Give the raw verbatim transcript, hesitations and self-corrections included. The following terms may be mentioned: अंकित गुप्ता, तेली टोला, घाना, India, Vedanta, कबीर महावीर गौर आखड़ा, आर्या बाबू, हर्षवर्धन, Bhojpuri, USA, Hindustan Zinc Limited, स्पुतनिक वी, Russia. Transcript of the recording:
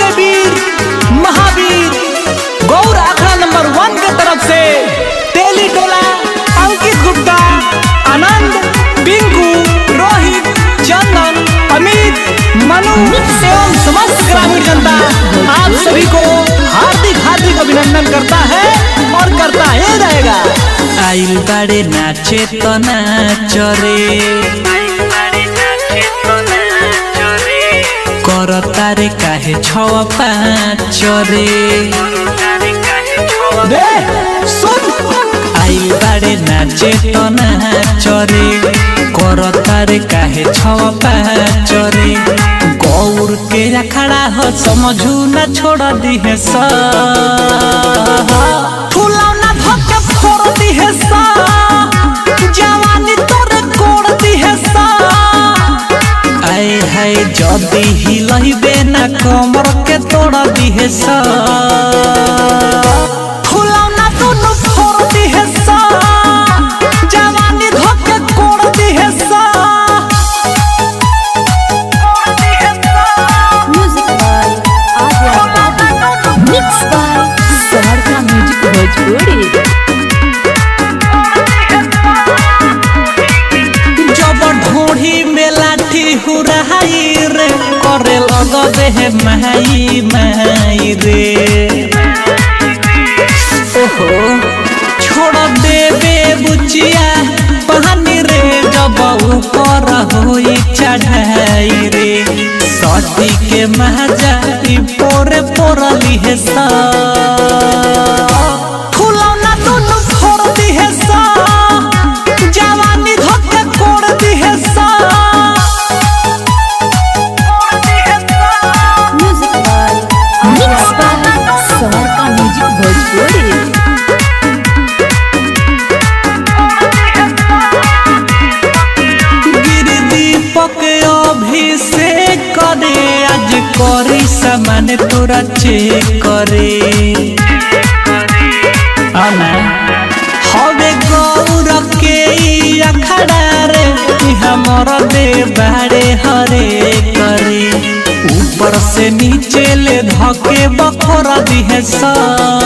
कबीर महावीर गौर आखड़ा number one के तरफ से तेली टोला अंकित गुप्ता, आनंद, बिंकू, रोहित, चंदन, अमित, मनु एवं समस्त ग्रामीण जनता आप सभी को हार्दिक हार्दिक अभिनंदन करता है और करता ही रहेगा। आइल बाड़े नाचे तो नाचो रे, तारे काहे छवा पाँच रे, आइल बाड़े नाचे तो नाच रे, कर तारे काहे छवा पाँच रे। गौर के आखड़ा हो समझू ना छोड़ दी है सा, फुलाओ ना धोके फोड़ दी है सा, जवानी तोरे कोड़ दी है सा। आए हाय जदी ही लहिबे ना कमर के तोड़ा दी है सा, फुलाओ ना दोनों फोड़ दी है सा, जवानी धोके कोड़ दी है सा। Music by आर्या बाबू, mix by शहर का म्यूजिक भोजपुरी। करे लग दे है माई माई रे, ओहो छोड़ दे बे बुचिया पानी रे, जब ऊपर होई चढ़ाई रे, सती के महाजा पोरे पोरली है सा, फुलाओ ना दोनों फोड़ दी है सा, जवानी धोके कोड़ दी है सा। कोरी सामान तोरा चेक करे आना हवे गौर के आखड़ा रे, हमर दे बाड़े हरे करे, ऊपर से नीचे ले धके बखोरा दी है सा।